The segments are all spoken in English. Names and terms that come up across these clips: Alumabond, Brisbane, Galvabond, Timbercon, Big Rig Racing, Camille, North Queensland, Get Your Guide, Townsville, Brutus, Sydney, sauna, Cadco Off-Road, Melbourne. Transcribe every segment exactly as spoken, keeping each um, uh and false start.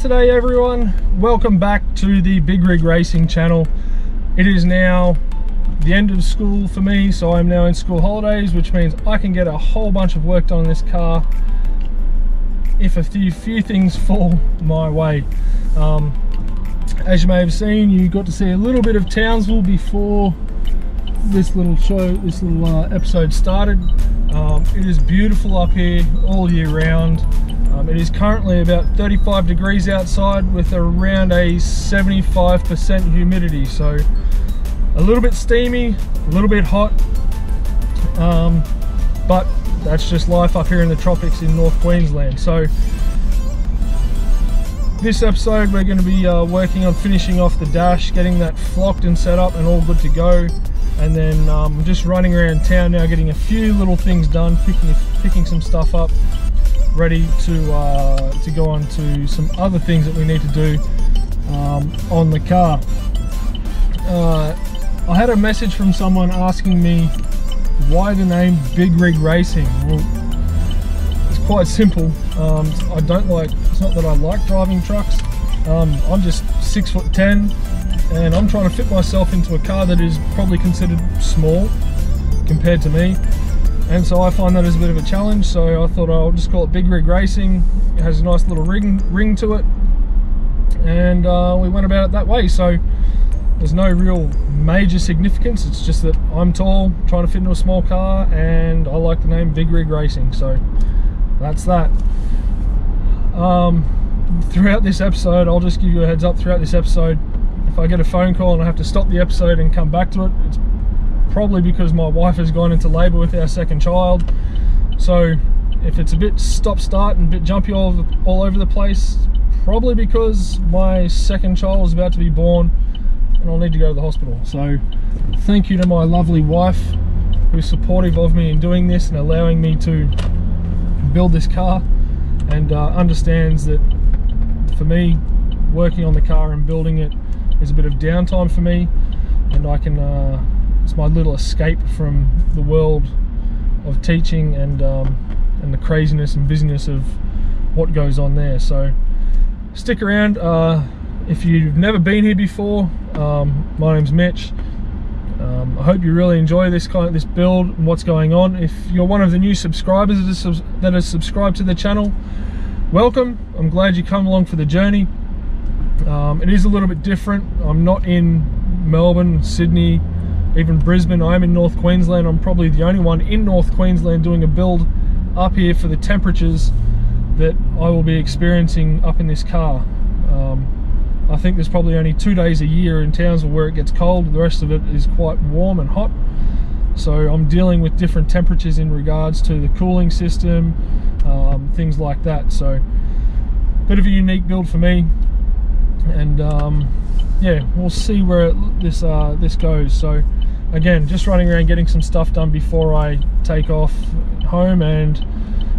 Today everyone, welcome back to the Big Rig Racing channel. It is now the end of school for me, so I'm now in school holidays, which means I can get a whole bunch of work done on this car if a few, few things fall my way. Um, as you may have seen, you got to see a little bit of Townsville before this little show, this little uh, episode started. Um, it is beautiful up here all year round. Um, it is currently about thirty-five degrees outside with around a seventy-five percent humidity, so a little bit steamy, a little bit hot, um, but that's just life up here in the tropics in North Queensland. So this episode we're going to be uh, working on finishing off the dash, getting that flocked and set up and all good to go, and then um, just running around town now, getting a few little things done, picking, picking some stuff up, ready to uh, to go on to some other things that we need to do um, on the car. Uh, I had a message from someone asking me why the name Big Rig Racing. Well, it's quite simple. Um, I don't like. It's not that I like driving trucks. Um, I'm just six foot ten, and I'm trying to fit myself into a car that is probably considered small compared to me. And so I find that as a bit of a challenge, so I thought I'll just call it Big Rig Racing. It has a nice little ring, ring to it, and uh, we went about it that way. So there's no real major significance, it's just that I'm tall, trying to fit into a small car, and I like the name Big Rig Racing, so that's that. Um, throughout this episode, I'll just give you a heads up, throughout this episode, if I get a phone call and I have to stop the episode and come back to it, it's probably because my wife has gone into labour with our second child. So if it's a bit stop-start and a bit jumpy all, all over the place, probably because my second child is about to be born and I'll need to go to the hospital. So thank you to my lovely wife who's supportive of me in doing this and allowing me to build this car, and uh, understands that for me, working on the car and building it is a bit of downtime for me, and I can uh, it's my little escape from the world of teaching and um, and the craziness and busyness of what goes on there. So stick around. Uh, if you've never been here before, um, my name's Mitch. Um, I hope you really enjoy this kind of, this build and what's going on. If you're one of the new subscribers that are subscribed to the channel, welcome. I'm glad you come along for the journey. Um, it is a little bit different. I'm not in Melbourne, Sydney, even Brisbane. I'm in North Queensland. I'm probably the only one in North Queensland doing a build up here for the temperatures that I will be experiencing up in this car. Um, I think there's probably only two days a year in Townsville where it gets cold. The rest of it is quite warm and hot. So I'm dealing with different temperatures in regards to the cooling system, um, things like that. So a bit of a unique build for me. And um, yeah, we'll see where it, this uh, this goes. So again, just running around getting some stuff done before I take off home and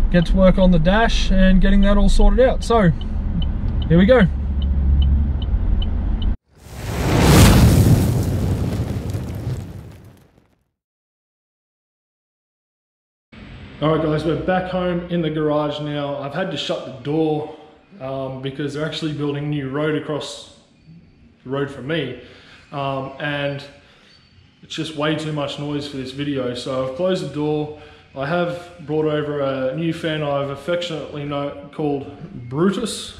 get to work on the dash and getting that all sorted out. So here we go. All right guys, we're back home in the garage now. I've had to shut the door Um, because they're actually building new road across the road from me, um, and it's just way too much noise for this video, so I've closed the door I have brought over a new fan I've affectionately known called Brutus.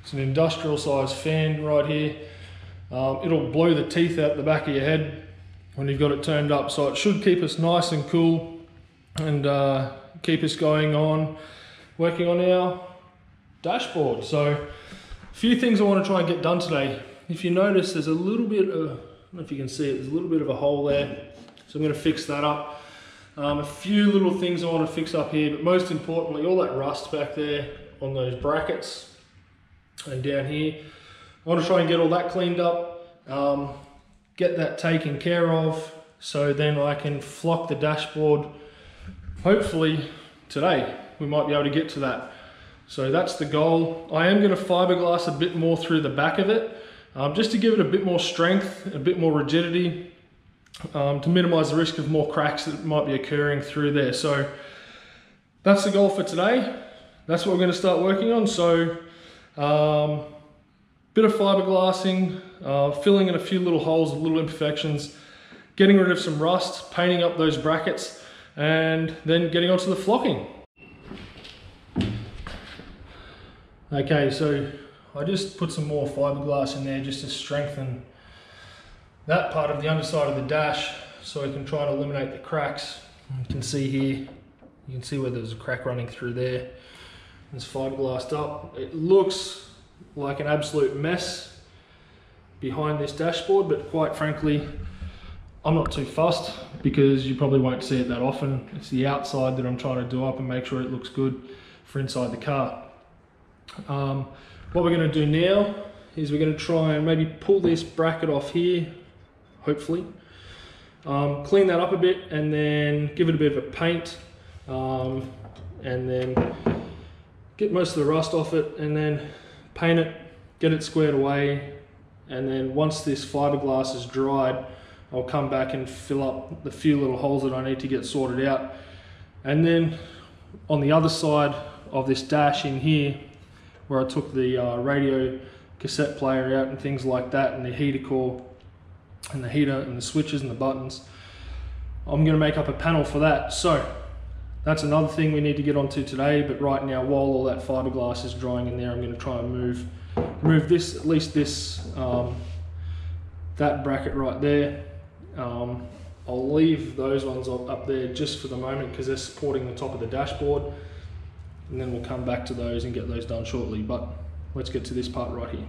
It's an industrial size fan right here. Um, it'll blow the teeth out the back of your head when you've got it turned up, so it should keep us nice and cool and uh, keep us going on working on our dashboard. So a few things I want to try and get done today. If you notice, there's a little bit of, I don't know if you can see it, there's a little bit of a hole there. So I'm going to fix that up. Um, a few little things I want to fix up here, but most importantly, all that rust back there on those brackets and down here. I want to try and get all that cleaned up, um, get that taken care of, so then I can flock the dashboard. Hopefully today we might be able to get to that. So that's the goal. I am going to fiberglass a bit more through the back of it, um, just to give it a bit more strength, a bit more rigidity, um, to minimize the risk of more cracks that might be occurring through there. So that's the goal for today. That's what we're going to start working on. So um, bit of fiberglassing, uh, filling in a few little holes, little imperfections, getting rid of some rust, painting up those brackets, and then getting onto the flocking. Okay, so I just put some more fiberglass in there just to strengthen that part of the underside of the dash, so we can try and eliminate the cracks. You can see here, you can see where there's a crack running through there. It's fiberglassed up. It looks like an absolute mess behind this dashboard, but quite frankly, I'm not too fussed, because you probably won't see it that often. It's the outside that I'm trying to do up and make sure it looks good for inside the car. Um, what we're going to do now is we're going to try and maybe pull this bracket off here, hopefully, um, clean that up a bit, and then give it a bit of a paint, um, and then get most of the rust off it, and then paint it, get it squared away, and then once this fiberglass is dried, I'll come back and fill up the few little holes that I need to get sorted out. And then on the other side of this dash in here, where I took the uh, radio cassette player out and things like that, and the heater core and the heater and the switches and the buttons, I'm going to make up a panel for that. So that's another thing we need to get onto today, but right now, while all that fiberglass is drying in there, I'm going to try and move move this, at least this um, that bracket right there. um, I'll leave those ones up there just for the moment because they're supporting the top of the dashboard, and then we'll come back to those and get those done shortly. But let's get to this part right here.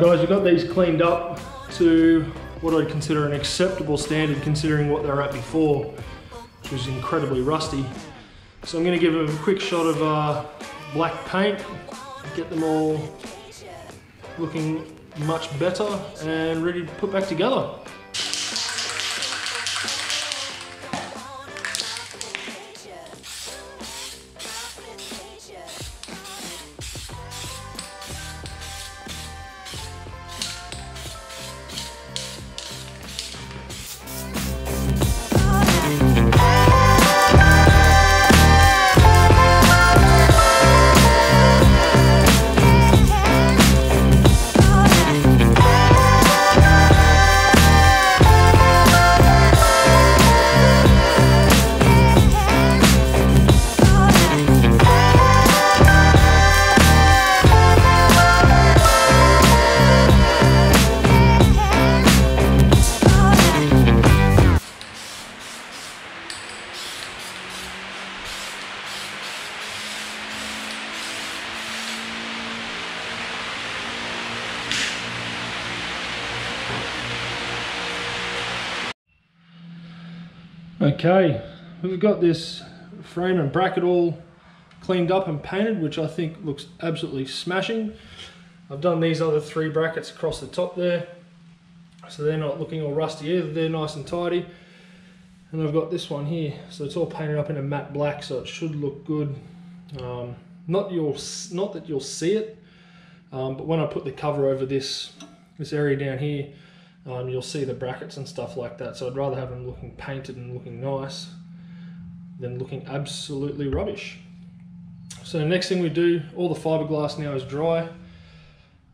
Guys, we've got these cleaned up to what I'd consider an acceptable standard, considering what they were at before, which was incredibly rusty. So I'm going to give them a quick shot of uh, black paint, get them all looking much better and ready to put back together. Okay, we've got this frame and bracket all cleaned up and painted, which I think looks absolutely smashing. I've done these other three brackets across the top there, so they're not looking all rusty either, they're nice and tidy. And I've got this one here, so it's all painted up in a matte black, so it should look good. Um, not you'll, not that you'll see it, um, but when I put the cover over this, this area down here, um, you'll see the brackets and stuff like that, so I'd rather have them looking painted and looking nice than looking absolutely rubbish. So the next thing we do, all the fiberglass now is dry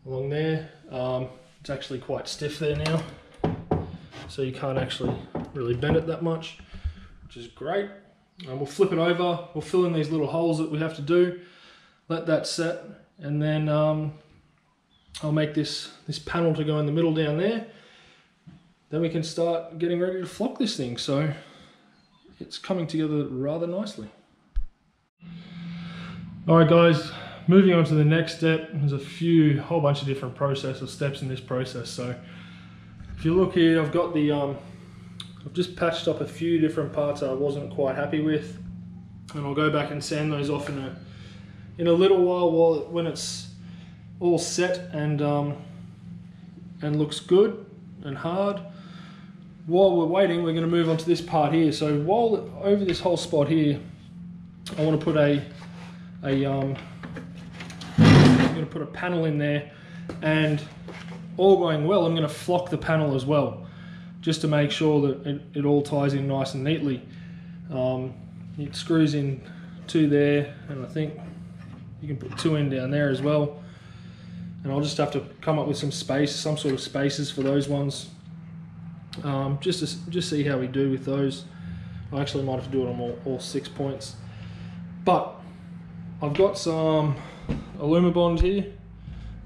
along there. Um, it's actually quite stiff there now, so you can't actually really bend it that much, which is great. And we'll flip it over, we'll fill in these little holes that we have to do, let that set, and then um, I'll make this, this panel to go in the middle down there. Then we can start getting ready to flock this thing, so it's coming together rather nicely. Alright guys, moving on to the next step. There's a few, whole bunch of different process or steps in this process, so if you look here, I've got the, um, I've just patched up a few different parts that I wasn't quite happy with, and I'll go back and sand those off in a, in a little while, while it, when it's all set and, um, and looks good and hard. While we're waiting, we're going to move on to this part here. So while over this whole spot here, I want to put a, a um, I'm going to put a panel in there, and all going well, I'm going to flock the panel as well, just to make sure that it, it all ties in nice and neatly. Um, it screws in two there, and I think you can put two in down there as well. And I'll just have to come up with some space, some sort of spaces for those ones. Um, just to, just see how we do with those. I actually might have to do it on all, all six points. But I've got some Alumabond here.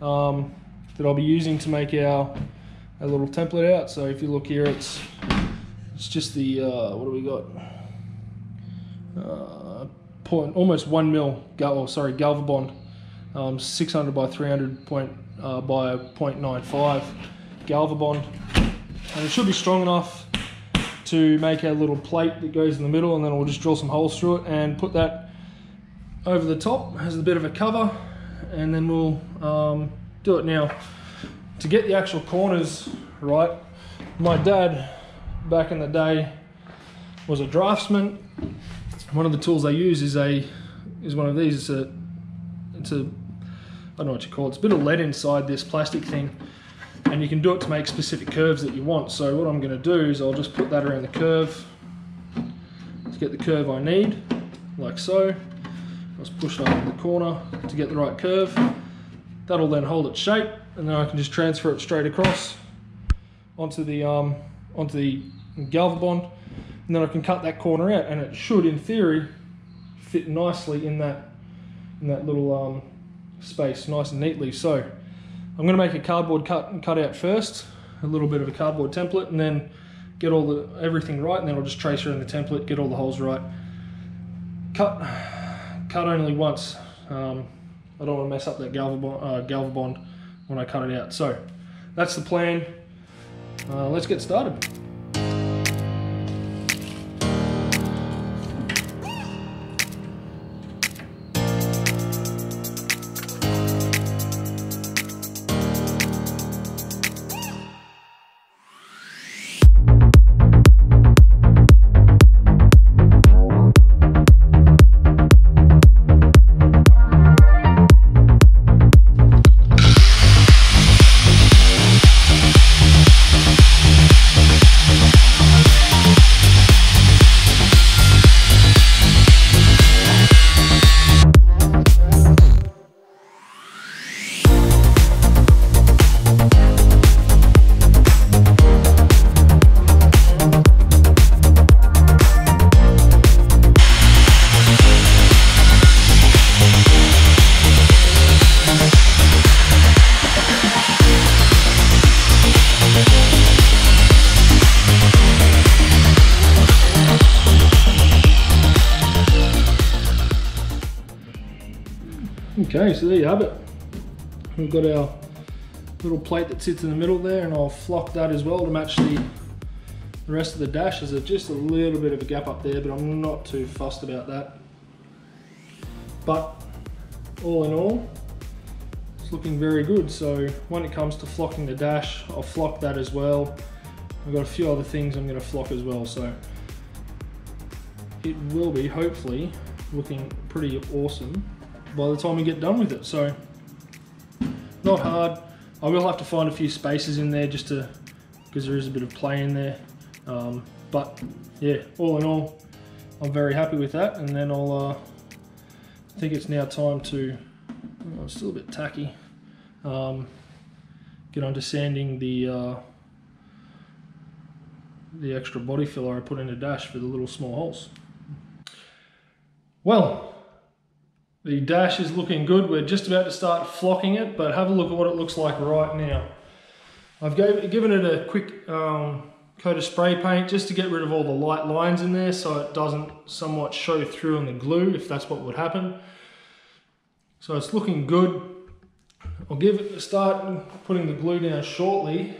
Um, that I'll be using to make our, our little template out. So if you look here, it's it's just the, uh, what do we got? Uh, point, almost one mil, oh, sorry, Galvabond, um, six hundred by three hundred point, uh, by point nine five Galvabond. And it should be strong enough to make our little plate that goes in the middle, and then we'll just drill some holes through it and put that over the top as a bit of a cover, and then we'll, um, do it now. To get the actual corners right, my dad back in the day was a draftsman. One of the tools they use is a is one of these. It's a it's a I don't know what you call it. It's a bit of lead inside this plastic thing, and you can do it to make specific curves that you want. So what I'm going to do is I'll just put that around the curve to get the curve I need, like so. Let's push it up in the corner to get the right curve. That'll then hold its shape, and then I can just transfer it straight across onto the um, onto the Galvabond, and then I can cut that corner out, and it should, in theory, fit nicely in that in that little um, space, nice and neatly. So I'm going to make a cardboard cut and cut out first, a little bit of a cardboard template, and then get all the everything right, and then I'll just trace around the template, get all the holes right. Cut, cut only once. Um, I don't want to mess up that Galvabond, uh, Galvabond when I cut it out. So that's the plan. Uh, let's get started. Okay, so there you have it. We've got our little plate that sits in the middle there, and I'll flock that as well to match the, The rest of the dash is just a little bit of a gap up there, but I'm not too fussed about that. But all in all, it's looking very good. So when it comes to flocking the dash, I'll flock that as well. I've got a few other things I'm going to flock as well, so it will be hopefully looking pretty awesome by the time we get done with it. So not hard. I will have to find a few spaces in there just to, because there is a bit of play in there, um, but yeah, all in all I'm very happy with that. And then I'll uh, I think it's now time to, oh, it's still a bit tacky, um, get on to sanding the uh, the extra body filler I put in a dash for the little small holes. Well, the dash is looking good. We're just about to start flocking it, but have a look at what it looks like right now. I've gave, given it a quick um, coat of spray paint just to get rid of all the light lines in there so it doesn't somewhat show through on the glue, if that's what would happen. So it's looking good. I'll give it a start putting the glue down shortly.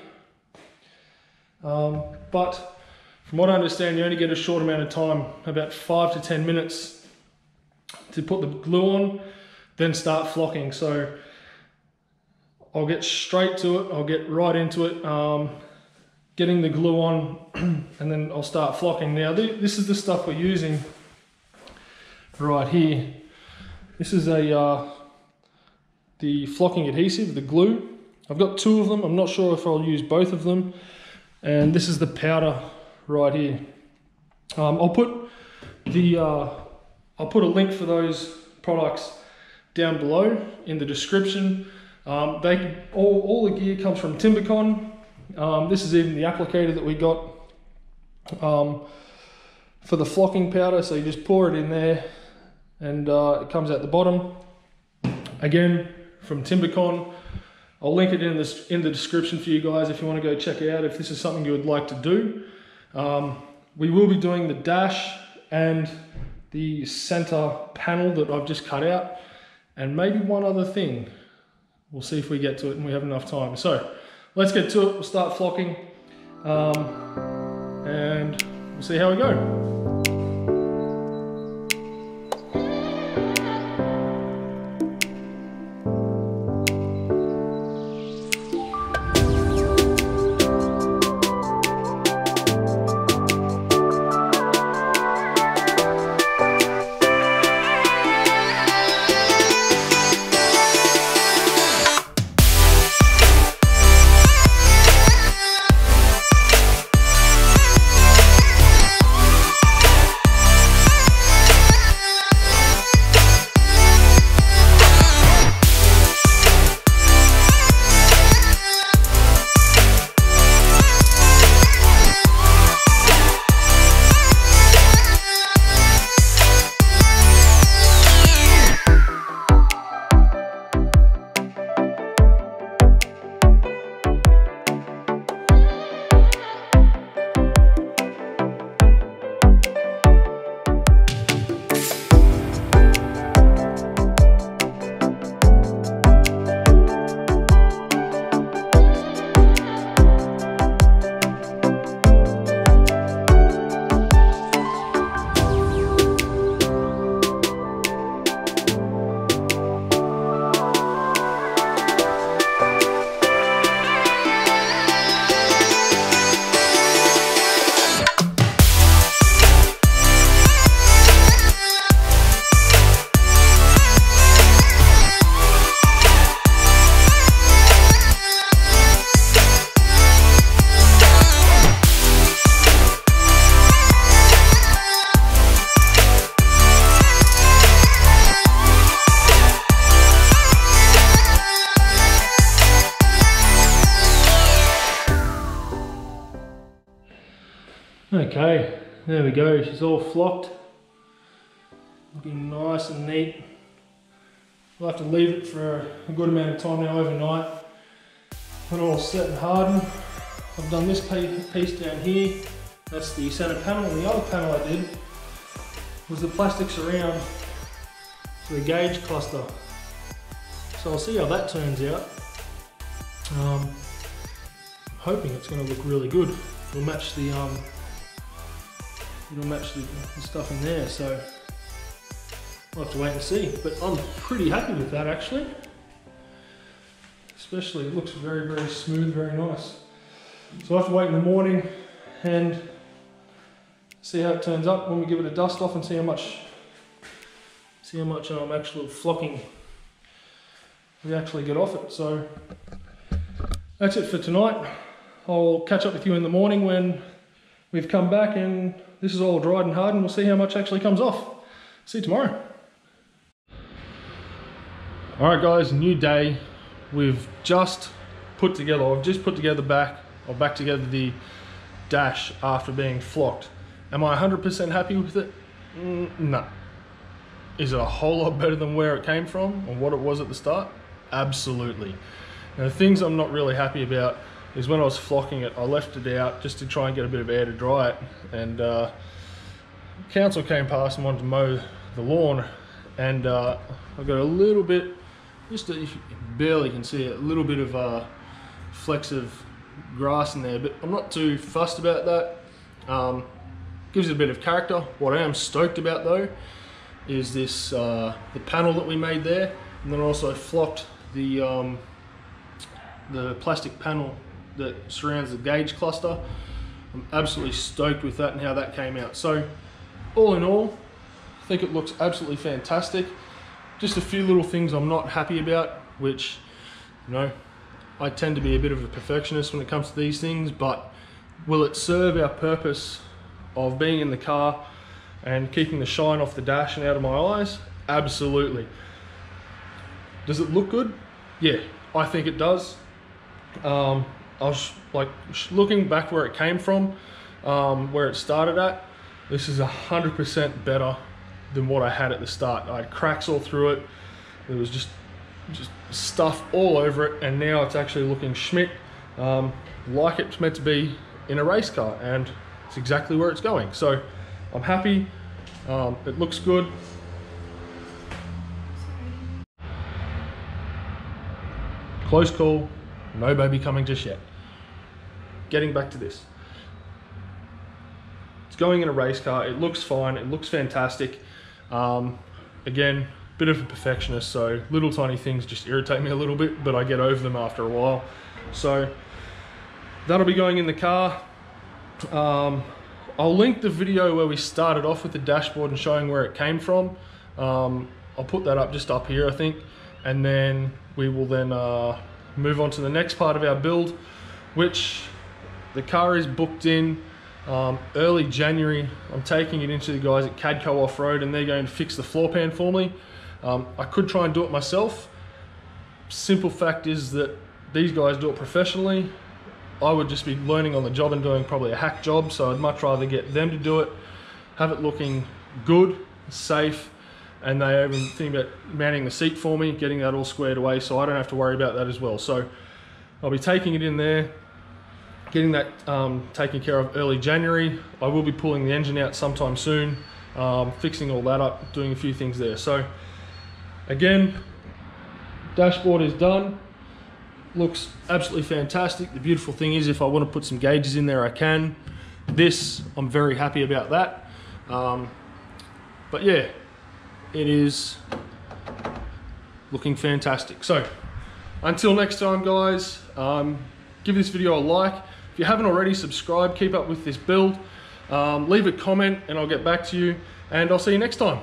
Um, but from what I understand, you only get a short amount of time, about five to ten minutes, to put the glue on, then start flocking. So I'll get straight to it, I'll get right into it, um, getting the glue on, and then I'll start flocking. Now th this is the stuff we're using right here. This is a uh, the flocking adhesive, the glue. I've got two of them, I'm not sure if I'll use both of them. And this is the powder right here. Um, I'll put the uh, I'll put a link for those products down below in the description. Um, they can, all, all the gear comes from Timbercon. Um, this is even the applicator that we got um, for the flocking powder. So you just pour it in there, and uh, it comes out the bottom. Again, from Timbercon. I'll link it in, this, in the description for you guys if you want to go check it out, if this is something you would like to do. Um, we will be doing the dash and the center panel that I've just cut out, and maybe one other thing. We'll see if we get to it and we have enough time. So let's get to it, we'll start flocking, um, and we'll see how we go. Okay, there we go, she's all flocked, looking nice and neat. We'll have to leave it for a good amount of time now, overnight. Put it all set and hardened. I've done this piece down here, that's the centre panel, and the other panel I did was the plastics around for the gauge cluster. So I'll see how that turns out. Um, hoping it's going to look really good. We'll match the um, it'll match the, the stuff in there, so I'll have to wait and see. But I'm pretty happy with that actually. Especially, it looks very, very smooth, very nice. So I'll have to wait in the morning and see how it turns up when we give it a dust off and see how much, see how much um, actual flocking we actually get off it. So that's it for tonight. I'll catch up with you in the morning when we've come back and this is all dried and hardened. We'll see how much actually comes off. See you tomorrow. All right guys, new day. We've just put together, I've just put together back, or back together the dash after being flocked. Am I one hundred percent happy with it? Mm, no. Is it a whole lot better than where it came from or what it was at the start? Absolutely. Now the things I'm not really happy about is when I was flocking it, I left it out just to try and get a bit of air to dry it, and uh, council came past and wanted to mow the lawn, and uh, I got a little bit, just a, if you barely can see it, a little bit of uh, flecks of grass in there, but I'm not too fussed about that. Um, gives it a bit of character. What I am stoked about though is this uh, the panel that we made there, and then also flocked the um, the plastic panel that surrounds the gauge cluster. I'm absolutely stoked with that and how that came out. So all in all, I think it looks absolutely fantastic. Just a few little things I'm not happy about, which, you know, I tend to be a bit of a perfectionist when it comes to these things, but will it serve our purpose of being in the car and keeping the shine off the dash and out of my eyes? Absolutely. Does it look good? Yeah, I think it does. Um, I was like looking back where it came from, um, where it started at, this is one hundred percent better than what I had at the start. I had cracks all through it. There was just just stuff all over it, and now it's actually looking schmick, um, like it's meant to be in a race car, and it's exactly where it's going. So I'm happy, um, it looks good. Sorry. Close call, no baby coming just yet. Getting back to this. It's going in a race car, it looks fine, it looks fantastic. Um, again, bit of a perfectionist, so little tiny things just irritate me a little bit, but I get over them after a while. So that'll be going in the car. Um, I'll link the video where we started off with the dashboard and showing where it came from. Um, I'll put that up just up here, I think, and then we will then uh, move on to the next part of our build, which the car is booked in um, early January. I'm taking it into the guys at Cadco Off-Road, and they're going to fix the floor pan for me. Um, I could try and do it myself. Simple fact is that these guys do it professionally. I would just be learning on the job and doing probably a hack job, so I'd much rather get them to do it, have it looking good, safe, and they even think about mounting the seat for me, getting that all squared away, so I don't have to worry about that as well. So I'll be taking it in there, getting that um, taken care of early January. I will be pulling the engine out sometime soon, um, fixing all that up, doing a few things there. So again, dashboard is done. Looks absolutely fantastic. The beautiful thing is, if I want to put some gauges in there, I can. This, I'm very happy about that. Um, but yeah, it is looking fantastic. So until next time, guys, um, give this video a like. If you haven't already, subscribe, keep up with this build. Um, leave a comment and I'll get back to you, and I'll see you next time.